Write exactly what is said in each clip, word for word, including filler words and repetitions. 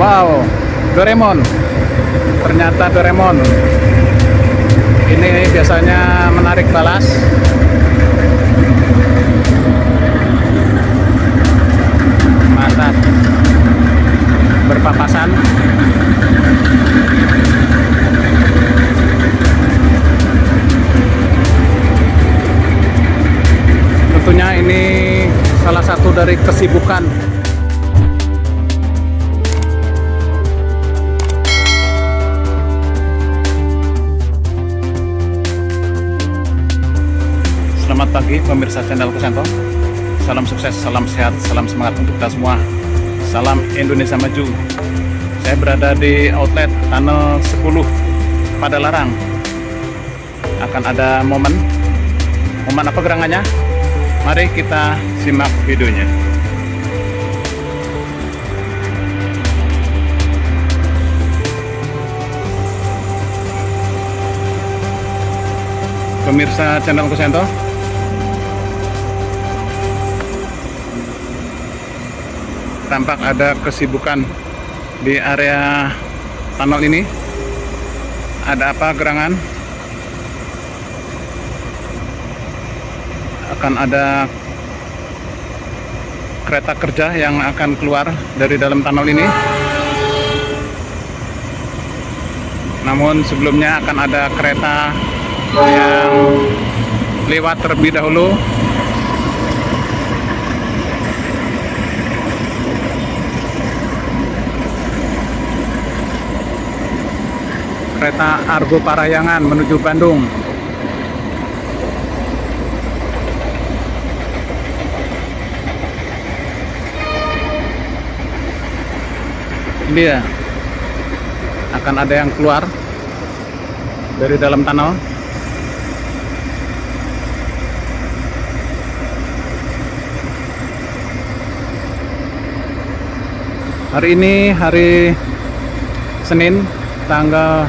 Wow, Doraemon. Ternyata Doraemon. Ini biasanya menarik balas. Mantap. Berpapasan. Tentunya ini salah satu dari kesibukan . Selamat pagi pemirsa channel Kusanto. Salam sukses, salam sehat, salam semangat untuk kita semua. Salam Indonesia maju. Saya berada di outlet Tunnel sepuluh Padalarang. Akan ada momen momen apa gerangannya? Mari kita simak videonya. Pemirsa channel Kusanto, tampak ada kesibukan di area tunnel ini. Ada apa gerangan? Akan ada kereta kerja yang akan keluar dari dalam tunnel ini. Namun sebelumnya akan ada kereta yang lewat terlebih dahulu. Kereta Argo Parahyangan menuju Bandung. Ini ya, akan ada yang keluar dari dalam tunnel. Hari ini hari Senin tanggal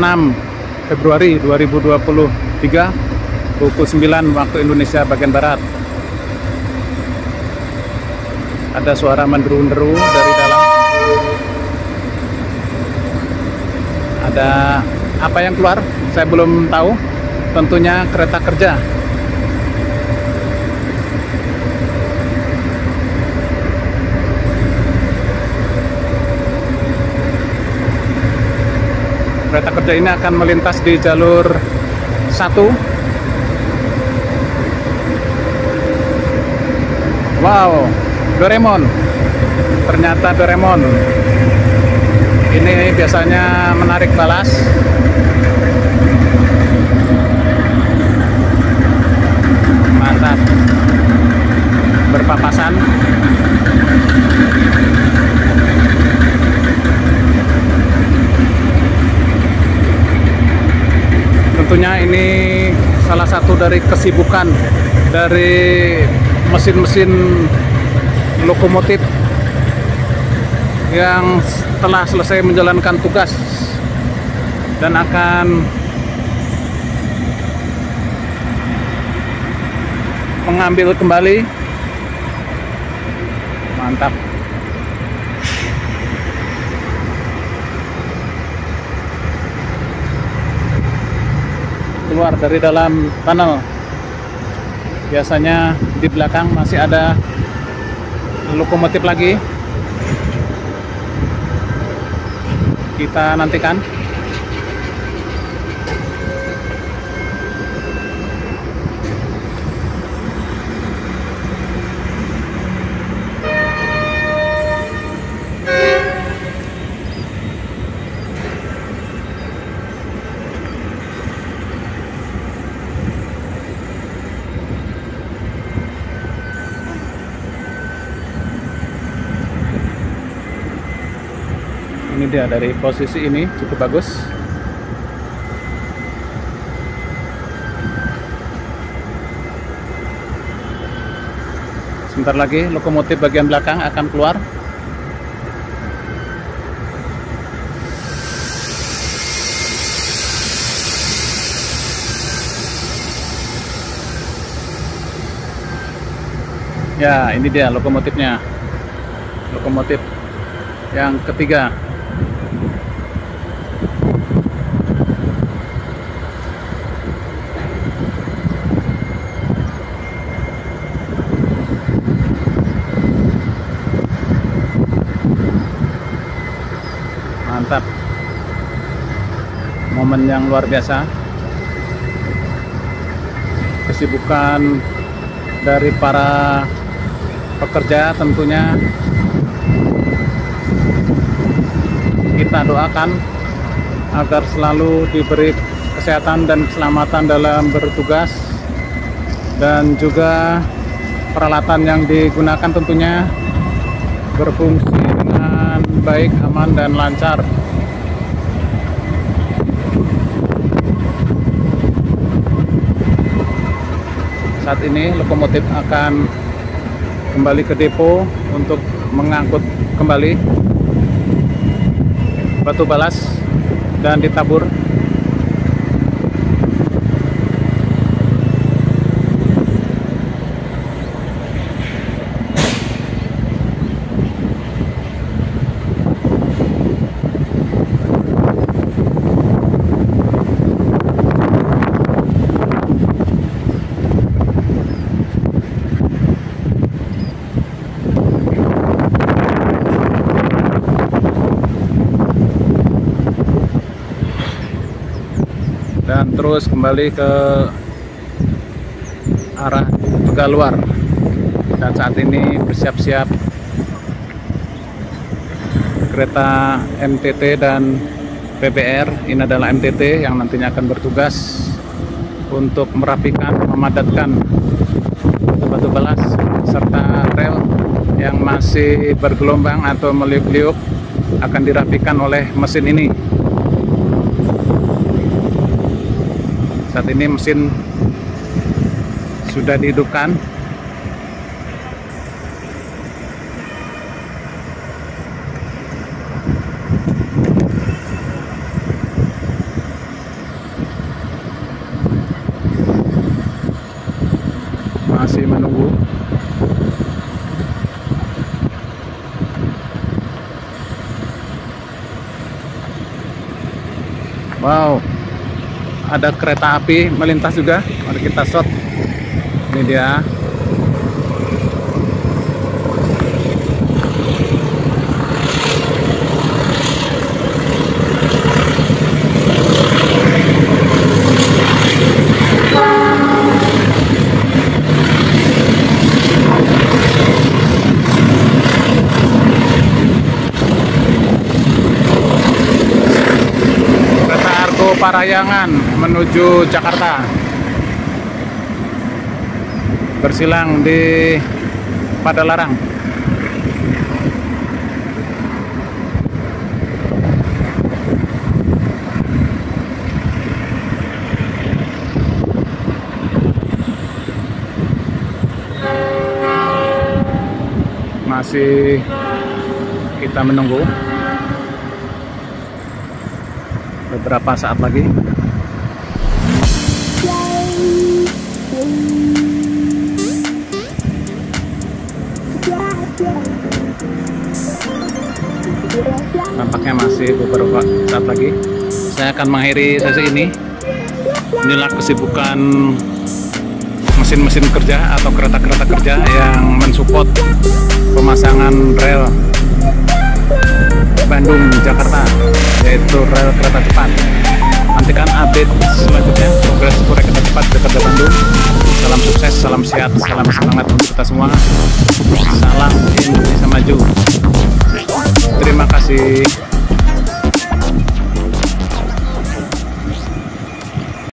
enam Februari dua ribu dua puluh tiga pukul sembilan waktu Indonesia bagian barat. Ada suara menderu-deru dari dalam. Ada apa yang keluar? Saya belum tahu. Tentunya kereta kerja. Kereta kerja ini akan melintas di jalur satu. Wow, Doraemon. Ternyata Doraemon. Ini biasanya menarik balas. Mantap. Berpapasan. Tentunya ini salah satu dari kesibukan dari mesin-mesin lokomotif yang telah selesai menjalankan tugas dan akan mengambil kembali. Mantap. Keluar dari dalam tunnel. Biasanya di belakang masih ada lokomotif lagi. Kita nantikan. Ini dia, dari posisi ini cukup bagus. Sebentar lagi lokomotif bagian belakang akan keluar. Ya, ini dia lokomotifnya. Lokomotif yang ketiga. Mantap, momen yang luar biasa. Kesibukan dari para pekerja tentunya kita doakan agar selalu diberi kesehatan dan keselamatan dalam bertugas, dan juga peralatan yang digunakan tentunya berfungsi dengan baik, aman, dan lancar. Saat ini lokomotif akan kembali ke depo untuk mengangkut kembali batu balas dan ditabur. Dan terus kembali ke arah Tegaluar, dan saat ini bersiap-siap kereta M T T dan P P R. Ini adalah M T T yang nantinya akan bertugas untuk merapikan, memadatkan batu balas serta rel yang masih bergelombang atau meliuk-liuk akan dirapikan oleh mesin ini. Saat ini mesin sudah dihidupkan. Masih menunggu. Wow. Ada kereta api melintas juga. Mari kita shot. Ini dia. Parahyangan menuju Jakarta bersilang di Padalarang. Masih kita menunggu beberapa saat lagi. Nampaknya masih beberapa saat lagi. Saya akan mengakhiri sesi ini. Inilah kesibukan mesin-mesin kerja atau kereta-kereta kerja yang mensupport pemasangan rel Bandung Jakarta, yaitu rel kereta cepat. Nantikan update selanjutnya progres kereta cepat Jakarta Bandung. Salam sukses, salam sehat, salam semangat untuk kita semua. Salam Indonesia Maju. Terima kasih.